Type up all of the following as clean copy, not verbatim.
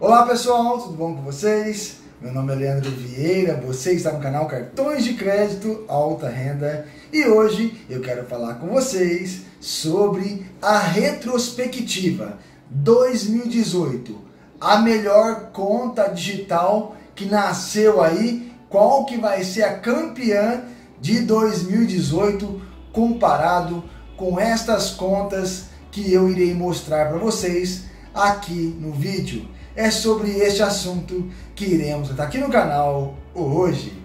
Olá pessoal, tudo bom com vocês? Meu nome é Leandro Vieira, você está no canal Cartões de Crédito Alta Renda e hoje eu quero falar com vocês sobre a retrospectiva 2018, a melhor conta digital que nasceu aí, qual que vai ser a campeã de 2018 comparado com estas contas que eu irei mostrar para vocês aqui no vídeo. É sobre este assunto que iremos tratar aqui no canal hoje.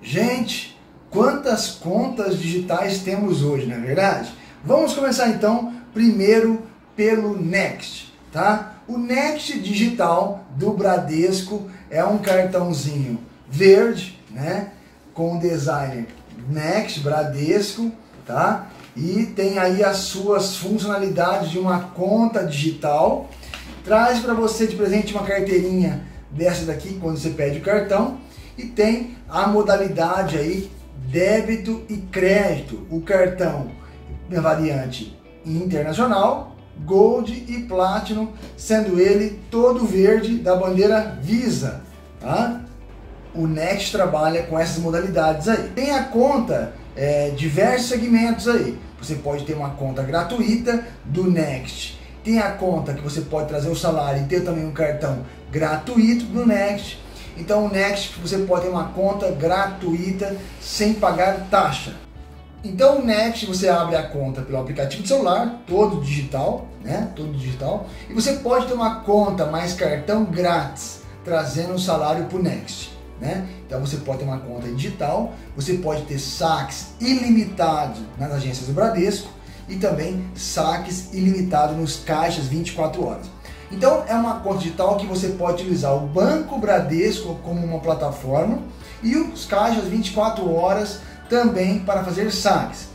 Gente, quantas contas digitais temos hoje, não é verdade? Vamos começar então primeiro pelo Next, tá? O Next Digital do Bradesco é um cartãozinho verde, né? Com o design Next Bradesco, tá? E tem aí as suas funcionalidades de uma conta digital. Traz para você de presente uma carteirinha dessa daqui quando você pede o cartão. E tem a modalidade aí débito e crédito. O cartão na variante internacional, Gold e Platinum, sendo ele todo verde da bandeira Visa. Tá? O Next trabalha com essas modalidades aí. Tem a conta... diversos segmentos aí. Você pode ter uma conta gratuita do Next. Tem a conta que você pode trazer o salário e ter também um cartão gratuito do Next. Então o Next você pode ter uma conta gratuita sem pagar taxa. Então o Next você abre a conta pelo aplicativo de celular, todo digital, né? Todo digital. E você pode ter uma conta mais cartão grátis, trazendo um salário para o Next. Né? Então você pode ter uma conta digital, você pode ter saques ilimitados nas agências do Bradesco e também saques ilimitados nos caixas 24 horas. Então é uma conta digital que você pode utilizar o Banco Bradesco como uma plataforma e os caixas 24 horas também para fazer saques.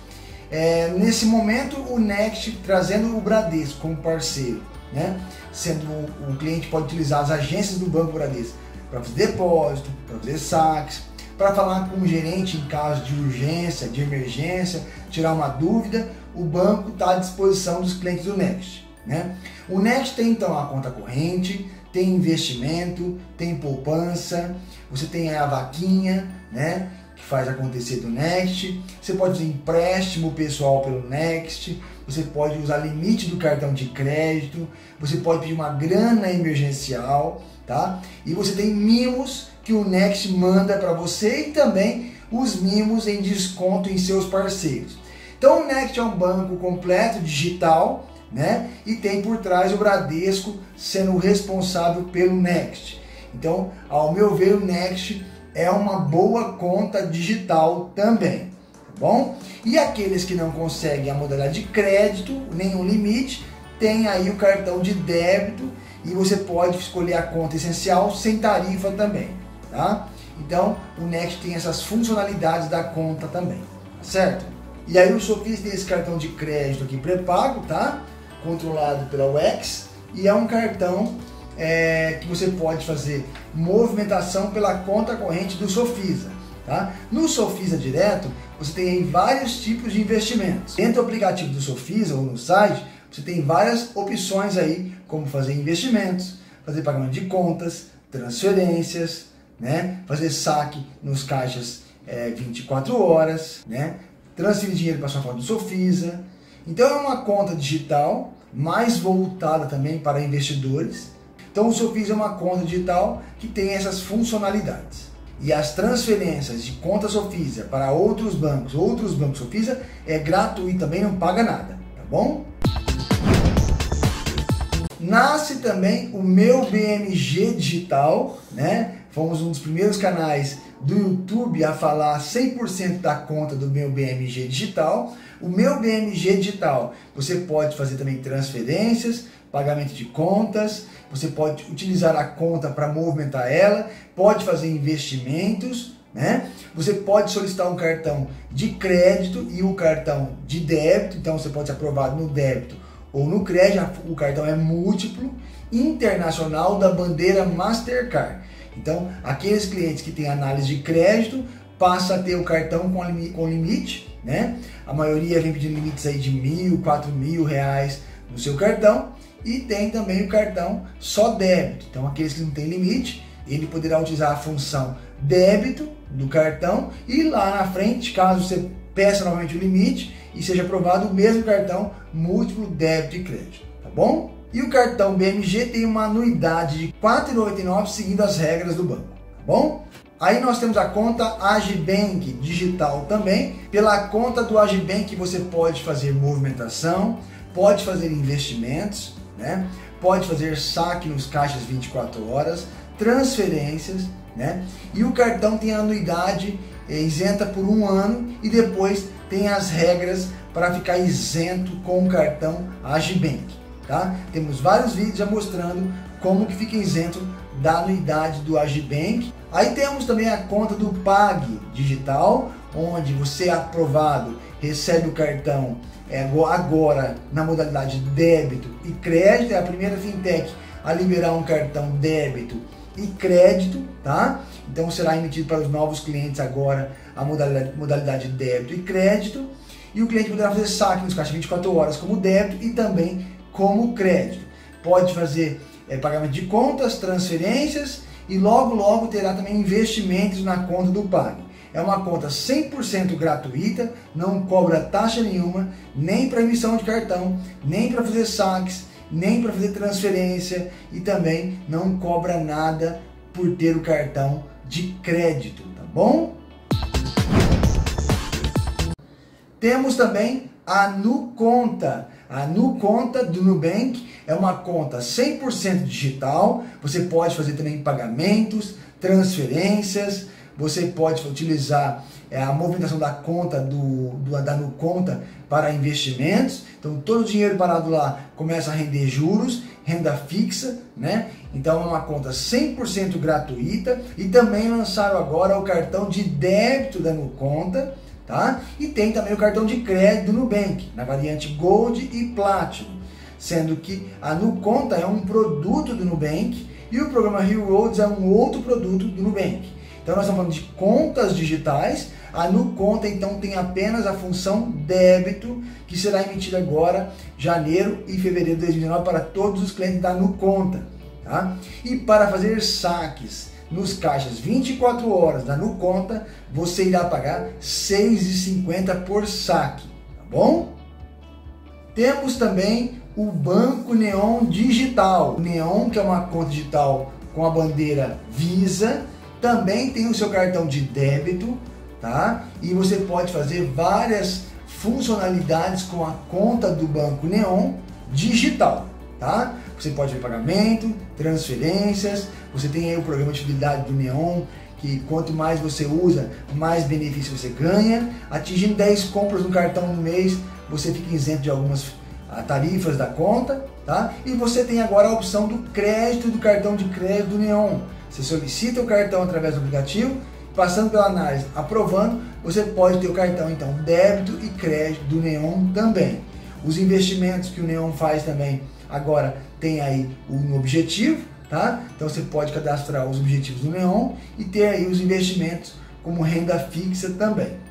Nesse momento o Next trazendo o Bradesco como parceiro, né? Sendo o cliente pode utilizar as agências do Banco Bradesco para fazer depósito, para fazer saques, para falar com o gerente em caso de urgência, de emergência, tirar uma dúvida, o banco está à disposição dos clientes do Next. Né? O Next tem então a conta corrente, tem investimento, tem poupança, você tem a vaquinha, né, que faz acontecer do Next, você pode usar empréstimo pessoal pelo Next, você pode usar limite do cartão de crédito, você pode pedir uma grana emergencial, tá? E você tem mimos que o Next manda para você e também os mimos em desconto em seus parceiros. Então o Next é um banco completo digital, né? E tem por trás o Bradesco sendo o responsável pelo Next. Então, ao meu ver, o Next é uma boa conta digital também, tá bom? E aqueles que não conseguem a modalidade de crédito, nenhum limite, tem aí o cartão de débito. E você pode escolher a conta essencial sem tarifa também, tá? Então, o Next tem essas funcionalidades da conta também, certo? E aí o Sofisa tem esse cartão de crédito aqui pré-pago, tá? Controlado pela UX. E é um cartão que você pode fazer movimentação pela conta corrente do Sofisa, tá? No Sofisa Direto, você tem aí vários tipos de investimentos. Dentro do aplicativo do Sofisa ou no site, você tem várias opções aí, como fazer investimentos, fazer pagamento de contas, transferências, né? Fazer saque nos caixas 24 horas, né? Transferir dinheiro para sua conta do Sofisa. Então é uma conta digital, mais voltada também para investidores. Então o Sofisa é uma conta digital que tem essas funcionalidades. E as transferências de conta Sofisa para outros bancos Sofisa, é gratuito também, não paga nada, tá bom? Nasce também o Meu BMG Digital, né? Fomos um dos primeiros canais do YouTube a falar 100% da conta do Meu BMG Digital. O Meu BMG Digital, você pode fazer também transferências, pagamento de contas, você pode utilizar a conta para movimentar ela, pode fazer investimentos, né? Você pode solicitar um cartão de crédito e um cartão de débito, então você pode ser aprovado no débito ou no crédito, o cartão é múltiplo, internacional da bandeira Mastercard. Então, aqueles clientes que têm análise de crédito, passa a ter o cartão com limite, né? A maioria vem pedindo limites aí de R$1.000, R$4.000 no seu cartão, E tem também o cartão só débito. Então, aqueles que não têm limite, ele poderá utilizar a função débito do cartão e lá na frente, caso você peça novamente o limite e seja aprovado o mesmo cartão múltiplo débito e crédito, tá bom? E o cartão BMG tem uma anuidade de R$ 4,99 seguindo as regras do banco, tá bom? Aí nós temos a conta Agibank Digital também. Pela conta do Agibank você pode fazer movimentação, pode fazer investimentos, né? Pode fazer saque nos caixas 24 horas, transferências, né? E o cartão tem a anuidade isenta por um ano e depois tem as regras para ficar isento com o cartão Agibank, tá? Temos vários vídeos já mostrando como que fica isento da anuidade do Agibank. Aí temos também a conta do Pag Digital, onde você aprovado recebe o cartão agora na modalidade débito e crédito. É a primeira fintech a liberar um cartão débito e crédito, tá? Então será emitido para os novos clientes agora a modalidade débito e crédito, e o cliente poderá fazer saque nos caixas 24 horas como débito e também como crédito. Pode fazer pagamento de contas, transferências e logo terá também investimentos na conta do Pag. É uma conta 100% gratuita, não cobra taxa nenhuma, nem para emissão de cartão, nem para fazer saques, nem para fazer transferência, e também não cobra nada por ter o cartão de crédito, tá bom? Temos também a Nuconta. A Nuconta do Nubank é uma conta 100% digital, você pode fazer também pagamentos, transferências, você pode utilizar a movimentação da conta da Nuconta para investimentos. Então todo o dinheiro parado lá começa a render juros, renda fixa, né? Então é uma conta 100% gratuita, e também lançaram agora o cartão de débito da Nuconta, tá? E tem também o cartão de crédito do Nubank, na variante Gold e Platinum, sendo que a Nuconta é um produto do Nubank e o programa Rewards é um outro produto do Nubank. Então nós estamos falando de contas digitais. A Nuconta então tem apenas a função débito, que será emitida agora, janeiro e fevereiro de 2019, para todos os clientes da Nuconta, tá? E para fazer saques nos caixas 24 horas da Nuconta, você irá pagar R$ 6,50 por saque, tá bom? Temos também o Banco Neon Digital. O Neon, que é uma conta digital com a bandeira Visa, também tem o seu cartão de débito, tá? E você pode fazer várias funcionalidades com a conta do Banco Neon Digital, tá? Você pode ver pagamento, transferências, você tem aí o programa de fidelidade do Neon, que quanto mais você usa, mais benefício você ganha. Atingindo 10 compras no cartão no mês, você fica isento de algumas tarifas da conta, tá? E você tem agora a opção do crédito do cartão de crédito do Neon. Você solicita o cartão através do aplicativo, passando pela análise, aprovando, você pode ter o cartão então débito e crédito do Neon também. Os investimentos que o Neon faz também agora tem aí um objetivo, tá? Então você pode cadastrar os objetivos do Neon e ter aí os investimentos como renda fixa também.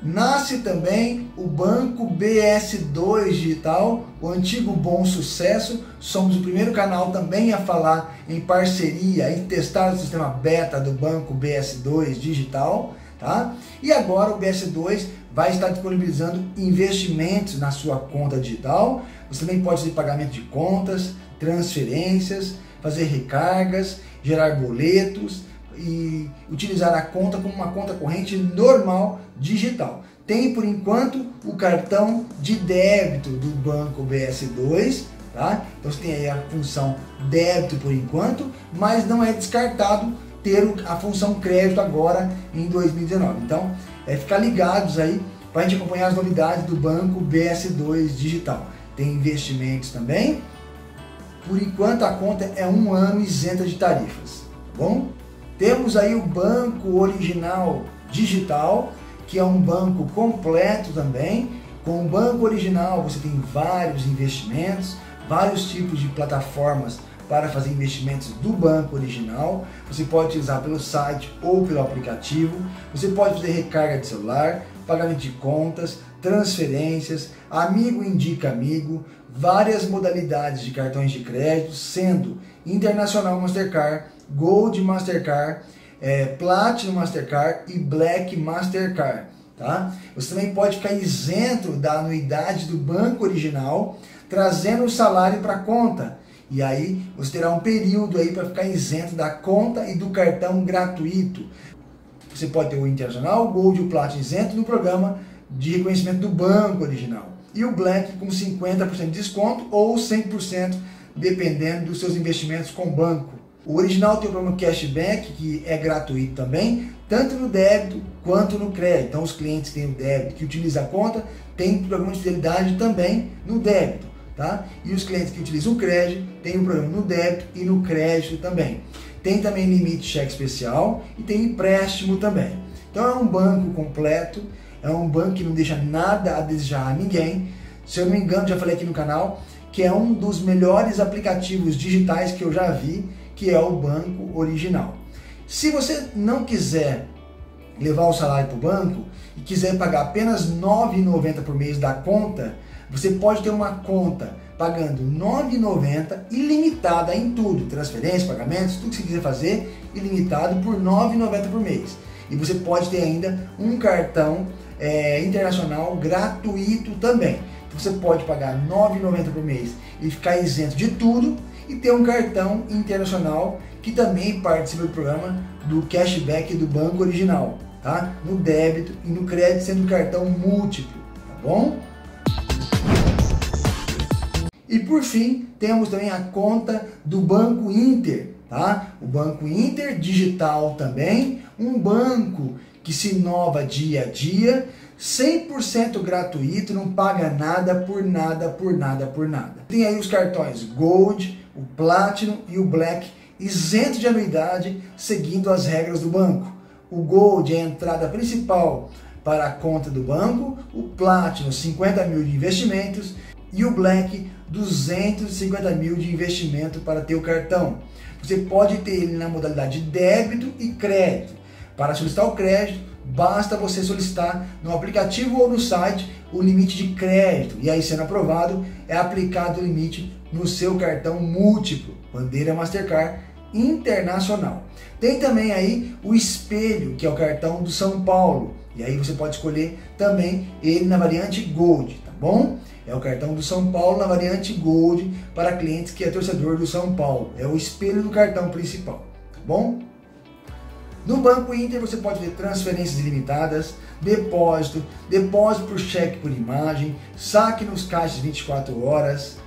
Nasce também o Banco BS2 Digital, o antigo Bom Sucesso. Somos o primeiro canal também a falar em parceria e testar o sistema beta do Banco BS2 Digital, tá? E agora o BS2 vai estar disponibilizando investimentos na sua conta digital. Você também pode fazer pagamento de contas, transferências, fazer recargas, gerar boletos e utilizar a conta como uma conta corrente normal digital. Tem por enquanto o cartão de débito do Banco BS2, tá? Então você tem aí a função débito por enquanto, mas não é descartado ter a função crédito agora em 2019. Então é ficar ligados aí para a gente acompanhar as novidades do Banco BS2 Digital. Tem investimentos também. Por enquanto a conta é um ano isenta de tarifas, tá bom? Temos aí o Banco Original Digital, que é um banco completo também. Com o Banco Original você tem vários investimentos, vários tipos de plataformas para fazer investimentos do Banco Original. Você pode utilizar pelo site ou pelo aplicativo, você pode fazer recarga de celular, pagamento de contas, transferências, amigo indica amigo, várias modalidades de cartões de crédito, sendo Internacional Mastercard, Gold Mastercard, Platinum Mastercard e Black Mastercard, tá? Você também pode ficar isento da anuidade do Banco Original, trazendo o salário para a conta. E aí você terá um período aí para ficar isento da conta e do cartão gratuito. Você pode ter o Internacional, o Gold e o Platinum isento no programa de reconhecimento do Banco Original. E o Black com 50% de desconto ou 100%, dependendo dos seus investimentos com o banco. O Original tem o programa Cashback, que é gratuito também, tanto no débito quanto no crédito. Então os clientes que têm o débito, que utilizam a conta, têm o programa de fidelidade também no débito, tá? E os clientes que utilizam o crédito, têm o programa no débito e no crédito também. Tem também limite cheque especial e tem empréstimo também. Então é um banco completo, é um banco que não deixa nada a desejar a ninguém. Se eu não me engano, já falei aqui no canal, que é um dos melhores aplicativos digitais que eu já vi, que é o Banco Original. Se você não quiser levar o salário para o banco e quiser pagar apenas R$ 9,90 por mês da conta, você pode ter uma conta pagando R$ 9,90 ilimitada em tudo, transferências, pagamentos, tudo que você quiser fazer, ilimitado por R$ 9,90 por mês. E você pode ter ainda um cartão internacional gratuito também. Então você pode pagar R$ 9,90 por mês e ficar isento de tudo, e ter um cartão internacional que também participa do programa do cashback do Banco Original, tá? No débito e no crédito, sendo um cartão múltiplo, tá bom? E por fim, temos também a conta do Banco Inter, tá? O Banco Inter Digital também, um banco que se inova dia a dia, 100% gratuito, não paga nada por nada, por nada, por nada. Tem aí os cartões Gold, o Platinum e o Black, isento de anuidade, seguindo as regras do banco. O Gold é a entrada principal para a conta do banco, o Platinum 50 mil de investimentos e o Black 250 mil de investimento para ter o cartão. Você pode ter ele na modalidade débito e crédito. Para solicitar o crédito, basta você solicitar no aplicativo ou no site o limite de crédito, e aí, sendo aprovado, é aplicado o limite no seu cartão múltiplo, bandeira Mastercard Internacional. Tem também aí o Espelho, que é o cartão do São Paulo, e aí você pode escolher também ele na variante Gold, tá bom? É o cartão do São Paulo na variante Gold para clientes que é torcedor do São Paulo, é o espelho do cartão principal, tá bom? No Banco Inter você pode ter transferências ilimitadas, depósito por cheque por imagem, saque nos caixas 24 horas,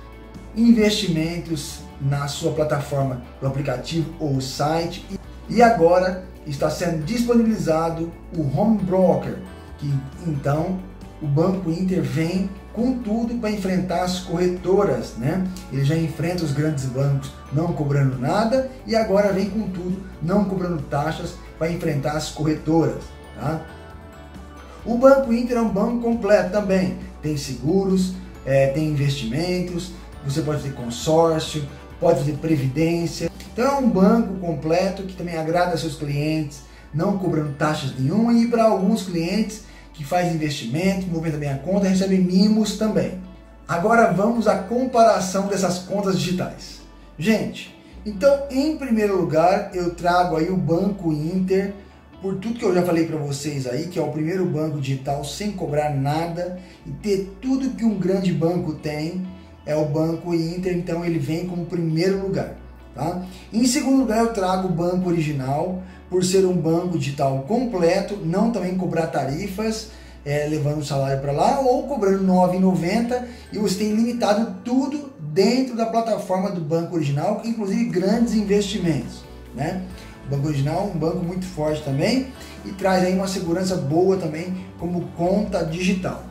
investimentos na sua plataforma do aplicativo ou site. E agora está sendo disponibilizado o Home Broker, que então o Banco Inter vem com tudo para enfrentar as corretoras, né? Ele já enfrenta os grandes bancos não cobrando nada e agora vem com tudo, não cobrando taxas para enfrentar as corretoras, tá? O Banco Inter é um banco completo também, tem seguros, tem investimentos, você pode ter consórcio, pode fazer previdência. Então é um banco completo que também agrada seus clientes, não cobrando taxas nenhuma, e para alguns clientes que faz investimento, movimenta bem a conta, recebe mimos também. Agora vamos à comparação dessas contas digitais. Gente, então em primeiro lugar eu trago aí o Banco Inter, por tudo que eu já falei para vocês aí, que é o primeiro banco digital sem cobrar nada e ter tudo que um grande banco tem, é o Banco Inter, então ele vem como primeiro lugar, tá? Em segundo lugar eu trago o Banco Original, por ser um banco digital completo, não também cobrar tarifas, levando o salário para lá ou cobrando R$ 9,90, e você tem limitado tudo dentro da plataforma do Banco Original, inclusive grandes investimentos, né? O Banco Original é um banco muito forte também e traz aí uma segurança boa também como conta digital.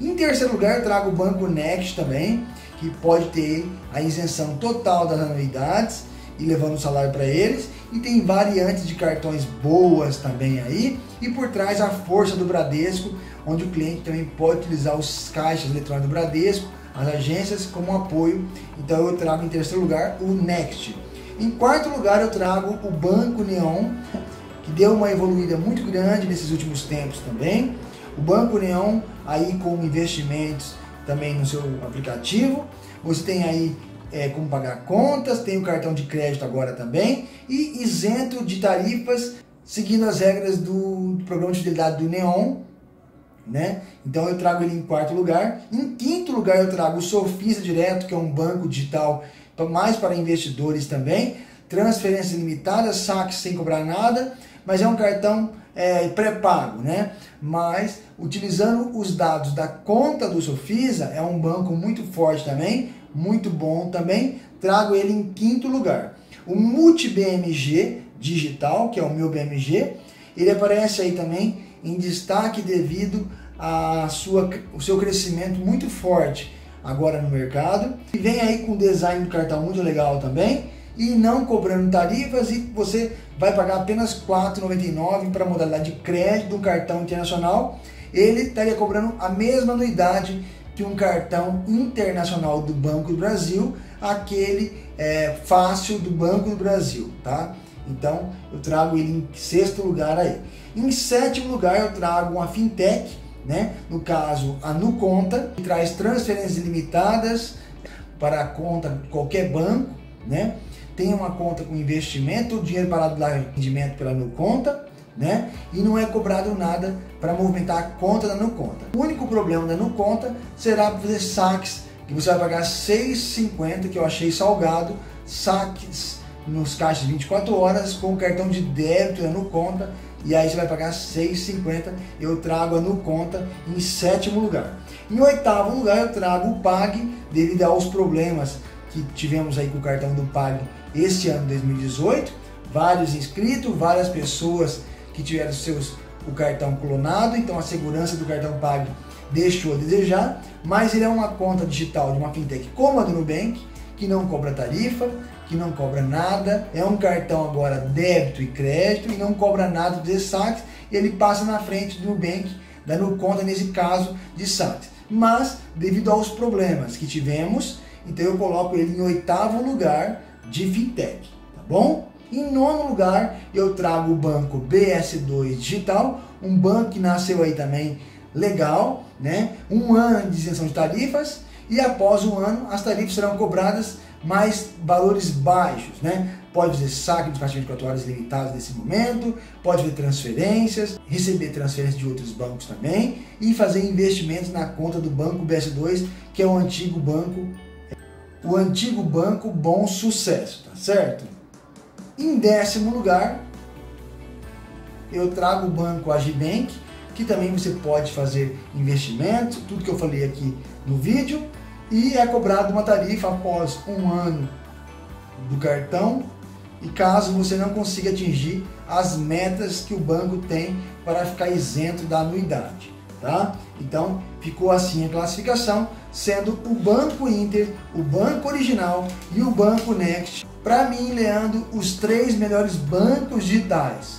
Em terceiro lugar eu trago o Banco Next também, que pode ter a isenção total das anuidades e levando o salário para eles, e tem variantes de cartões boas também aí, e por trás a força do Bradesco, onde o cliente também pode utilizar os caixas eletrônicos do Bradesco, as agências como apoio. Então eu trago em terceiro lugar o Next. Em quarto lugar eu trago o Banco Neon, que deu uma evoluída muito grande nesses últimos tempos também. O Banco Neon aí com investimentos também no seu aplicativo. Você tem aí como pagar contas, tem o cartão de crédito agora também e isento de tarifas, seguindo as regras do programa de fidelidade do Neon, né? Então eu trago ele em quarto lugar. Em quinto lugar eu trago o Sofisa Direto, que é um banco digital mais para investidores também, transferências ilimitadas, saques sem cobrar nada, mas é um cartão pré-pago, né? Mas utilizando os dados da conta do Sofisa, é um banco muito forte também, muito bom também, trago ele em quinto lugar. O Multi BMG Digital, que é o Meu BMG, ele aparece aí também em destaque devido ao seu crescimento muito forte agora no mercado. E vem aí com o design do cartão muito legal também, e não cobrando tarifas, e você vai pagar apenas R$ 4,99 para a modalidade de crédito do cartão internacional. Ele estaria cobrando a mesma anuidade que um cartão internacional do Banco do Brasil, aquele fácil do Banco do Brasil, tá? Então eu trago ele em sexto lugar aí. Em sétimo lugar eu trago uma fintech, né? No caso a Nuconta, que traz transferências ilimitadas para a conta de qualquer banco, né? Tem uma conta com investimento, o dinheiro parado lá rendimento pela Nuconta, né? E não é cobrado nada para movimentar a conta da Nuconta. O único problema da Nuconta será fazer saques, que você vai pagar R$ 6,50, que eu achei salgado, saques nos caixas de 24 horas com o cartão de débito da Nuconta, e aí você vai pagar R$ 6,50. Eu trago a Nuconta em sétimo lugar. Em oitavo lugar eu trago o Pag, devido aos problemas que tivemos aí com o cartão do Pag este ano 2018, vários inscritos, várias pessoas que tiveram o cartão clonado, então a segurança do cartão Pag deixou a desejar, mas ele é uma conta digital de uma fintech como a do Nubank, que não cobra tarifa, que não cobra nada, é um cartão agora débito e crédito e não cobra nada de saques, ele passa na frente do Nubank, da Nuconta nesse caso de saques, mas devido aos problemas que tivemos, então eu coloco ele em oitavo lugar de fintech, tá bom? Em nono lugar eu trago o banco BS2 Digital, um banco que nasceu aí também legal, né? Um ano de isenção de tarifas e após um ano as tarifas serão cobradas, mas valores baixos, né? Pode fazer saque de caixas de 24 horas limitadas nesse momento, pode fazer transferências, receber transferências de outros bancos também e fazer investimentos na conta do banco BS2, que é o antigo banco Bom Sucesso, tá certo? Em décimo lugar, eu trago o banco Agibank, que também você pode fazer investimentos, tudo que eu falei aqui no vídeo, e é cobrado uma tarifa após um ano do cartão, e caso você não consiga atingir as metas que o banco tem para ficar isento da anuidade, tá? Então ficou assim a classificação, sendo o Banco Inter, o Banco Original e o Banco Next, para mim, Leandro, os três melhores bancos digitais.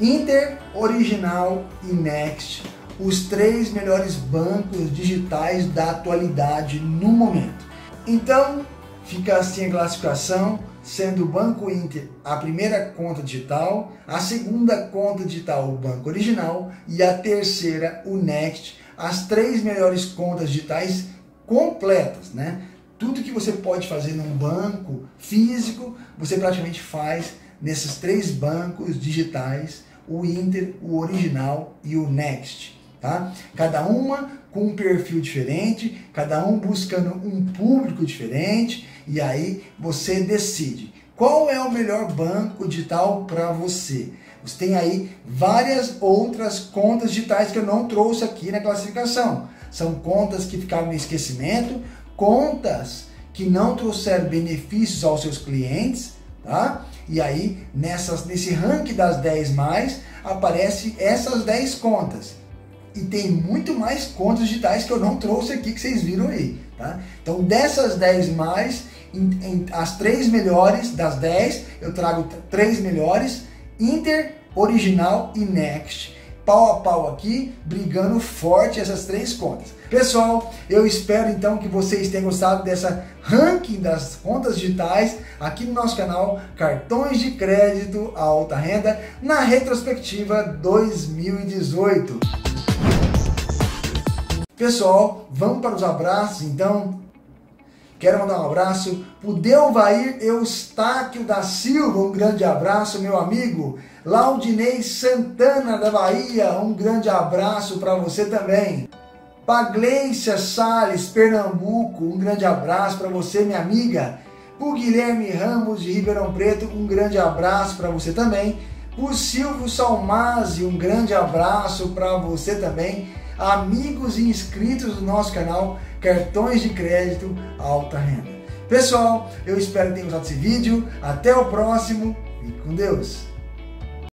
Inter, Original e Next, os três melhores bancos digitais da atualidade no momento. Então fica assim a classificação, sendo o Banco Inter a primeira conta digital, a segunda conta digital o Banco Original e a terceira o Next, as três melhores contas digitais completas, né? Tudo que você pode fazer num banco físico, você praticamente faz nesses três bancos digitais, o Inter, o Original e o Next, tá? Cada uma com um perfil diferente, cada um buscando um público diferente, e aí você decide qual é o melhor banco digital para você. Você tem aí várias outras contas digitais que eu não trouxe aqui na classificação. São contas que ficaram no esquecimento, contas que não trouxeram benefícios aos seus clientes, tá? E aí, nesse ranking das 10 mais, aparece essas 10 contas. E tem muito mais contas digitais que eu não trouxe aqui, que vocês viram aí, tá? Então, dessas 10 mais, as 3 melhores das 10, eu trago 3 melhores, Inter, Original e Next. Pau a pau aqui, brigando forte essas três contas. Pessoal, eu espero então que vocês tenham gostado dessa ranking das contas digitais aqui no nosso canal Cartões de Crédito Alta Renda na retrospectiva 2018. Pessoal, vamos para os abraços então. Quero mandar um abraço para o Delvair Eustáquio da Silva, um grande abraço, meu amigo. Laudinei Santana da Bahia, um grande abraço para você também. Paglência Salles, Pernambuco, um grande abraço para você, minha amiga. Para o Guilherme Ramos de Ribeirão Preto, um grande abraço para você também. Para o Silvio Salmazzi, um grande abraço para você também. Amigos e inscritos do nosso canal Cartões de Crédito Alta Renda. Pessoal, eu espero que tenham gostado desse vídeo. Até o próximo. Fique com Deus.